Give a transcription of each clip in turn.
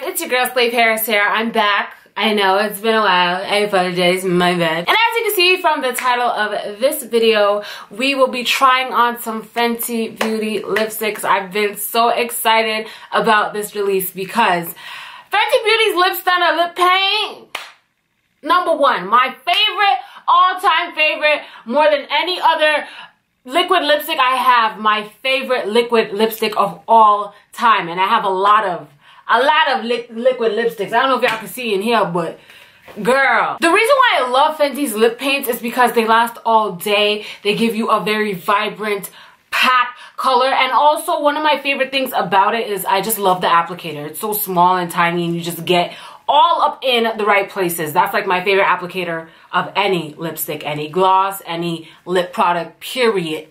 guys, it's your girl Slay Paris here. I'm back. I know, it's been a while. I apologize, my bad. And as you can see from the title of this video, we will be trying on some Fenty Beauty lipsticks. I've been so excited about this release because Fenty Beauty's Lip Stunna Lip Paint, number one, my favorite, all-time favorite, more than any other liquid lipstick I have, my favorite liquid lipstick of all time. And I have a lot of liquid lipsticks. I don't know if y'all can see in here, but girl. The reason why I love Fenty's lip paints is because they last all day. They give you a very vibrant, pop color. And also, one of my favorite things about it is I just love the applicator. It's so small and tiny and you just get all up in the right places. That's like my favorite applicator of any lipstick, any gloss, any lip product, period.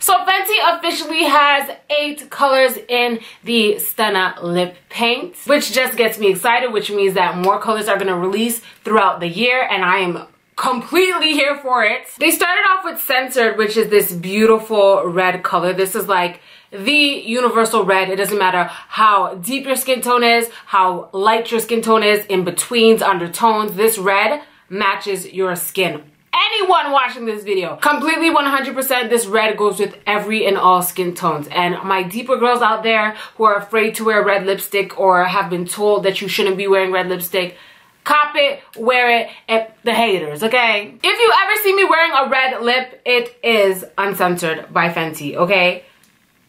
So Fenty officially has 8 colors in the Stunna Lip Paints, which just gets me excited, which means that more colors are going to release throughout the year, and I am completely here for it. They started off with Censored, which is this beautiful red color. This is like the universal red. It doesn't matter how deep your skin tone is, how light your skin tone is, in betweens, undertones, this red matches your skin. Anyone watching this video, completely 100% this red goes with every and all skin tones. And my deeper girls out there who are afraid to wear red lipstick or have been told that you shouldn't be wearing red lipstick, cop it, wear it, and the haters, okay? If you ever see me wearing a red lip, it is Uncensored by Fenty, okay?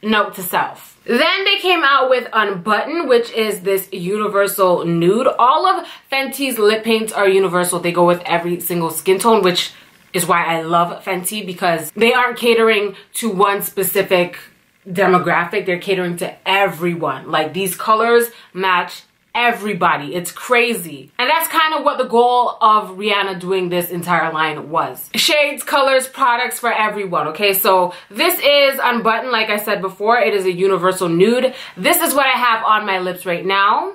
Note to self. Then they came out with Unbutton, which is this universal nude. All of Fenty's lip paints are universal. They go with every single skin tone, which is why I love Fenty, because they aren't catering to one specific demographic. They're catering to everyone. Like, these colors match everybody. It's crazy. And that's kind of what the goal of Rihanna doing this entire line was. Shades, colors, products for everyone, okay? So this is Unbuttoned, like I said before. It is a universal nude. This is what I have on my lips right now.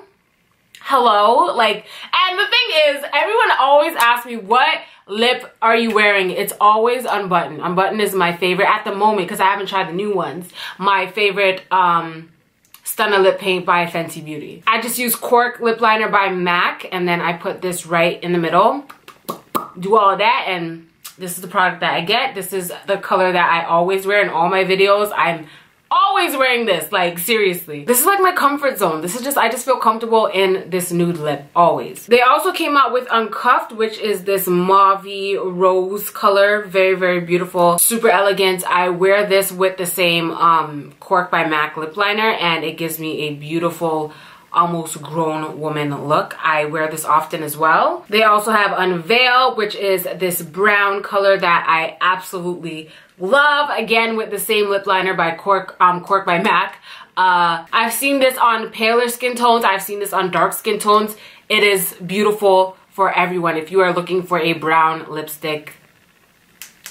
Hello? Like, and the thing is, everyone always asks me, what lip are you wearing? It's always Unbuttoned. Unbuttoned is my favorite at the moment because I haven't tried the new ones. My favorite, Stunna Lip Paint by Fenty Beauty. I just use Quark Lip Liner by MAC, and then I put this right in the middle. Do all of that, and this is the product that I get. This is the color that I always wear in all my videos. I'm always wearing this, like, seriously. This is like my comfort zone. This is just, I just feel comfortable in this nude lip, always. They also came out with Uncuffed, which is this mauve-y rose color. Very, very beautiful. Super elegant. I wear this with the same Quark by MAC lip liner, and it gives me a beautiful, almost grown woman look. I wear this often as well. They also have Unveil, which is this brown color that I absolutely love, again with the same lip liner by Quark by MAC. I've seen this on paler skin tones. I've seen this on dark skin tones. It is beautiful for everyone. If you are looking for a brown lipstick,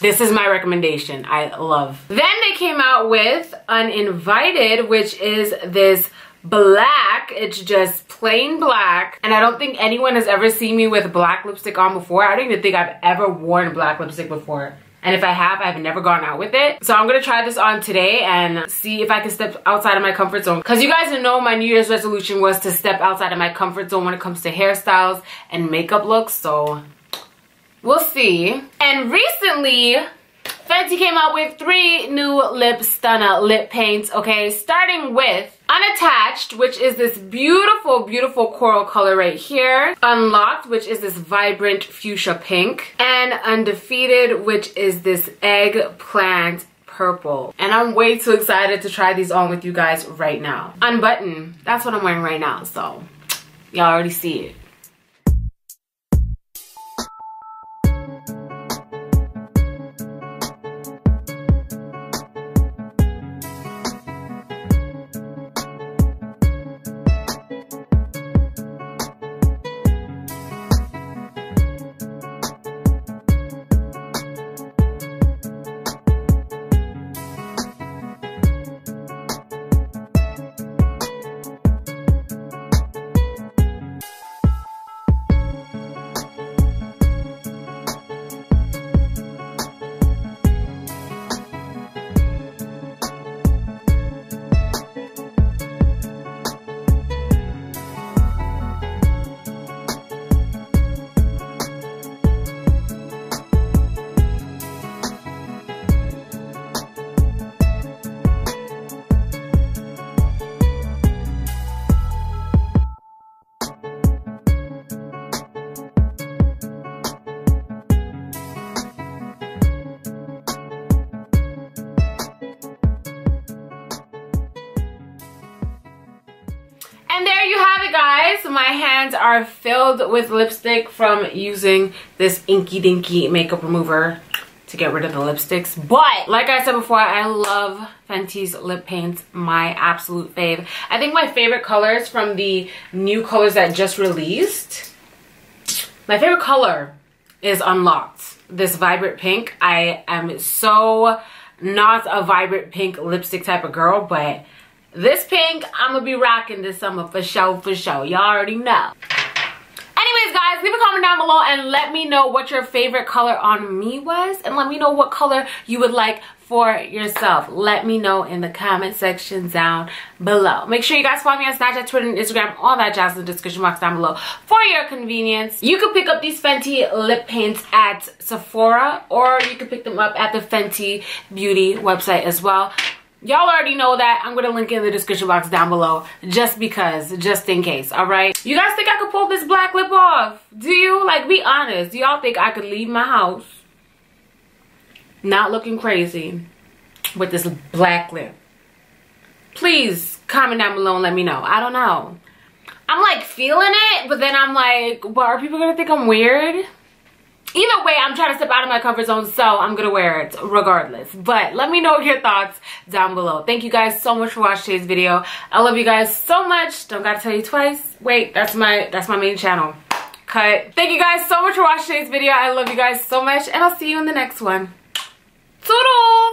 this is my recommendation. I love. Then they came out with Uninvited, which is this black. It's just plain black, and I don't think anyone has ever seen me with black lipstick on before. I don't even think I've ever worn black lipstick before, and if I have, I've never gone out with it. So I'm gonna try this on today and see if I can step outside of my comfort zone, because you guys know my New Year's resolution was to step outside of my comfort zone when it comes to hairstyles and makeup looks, so we'll see. And recently Fenty came out with 3 new lip Stunna lip paints, okay? Starting with Unattached, which is this beautiful, beautiful coral color right here. Unlocked, which is this vibrant fuchsia pink. And Undefeated, which is this eggplant purple. And I'm way too excited to try these on with you guys right now. Unbuttoned, that's what I'm wearing right now, so y'all already see it. And there you have it, guys. My hands are filled with lipstick from using this Inky Dinky makeup remover to get rid of the lipsticks. But like I said before, I love Fenty's lip paints, my absolute fave. I think my favorite colors from the new colors that just released, my favorite color is Unlocked, this vibrant pink. I am so not a vibrant pink lipstick type of girl, but this pink, I'm gonna be rocking this summer for sure, for sure. Y'all already know. Anyways, guys, leave a comment down below and let me know what your favorite color on me was, and let me know what color you would like for yourself. Let me know in the comment section down below. Make sure you guys follow me on Snapchat, Twitter, and Instagram. All that jazz in the description box down below for your convenience. You can pick up these Fenty lip paints at Sephora, or you can pick them up at the Fenty Beauty website as well. Y'all already know that. I'm gonna link it in the description box down below, just because, just in case. All right, you guys think I could pull this black lip off? Do you? Like, be honest, do y'all think I could leave my house not looking crazy with this black lip? Please comment down below and let me know. I don't know, I'm like feeling it, but then I'm like, well, are people gonna think I'm weird? Either way, I'm trying to step out of my comfort zone, so I'm gonna wear it regardless. But let me know your thoughts down below. Thank you guys so much for watching today's video. I love you guys so much. Don't gotta tell you twice. Wait, that's my main channel. Cut. Thank you guys so much for watching today's video. I love you guys so much, and I'll see you in the next one. Toodles!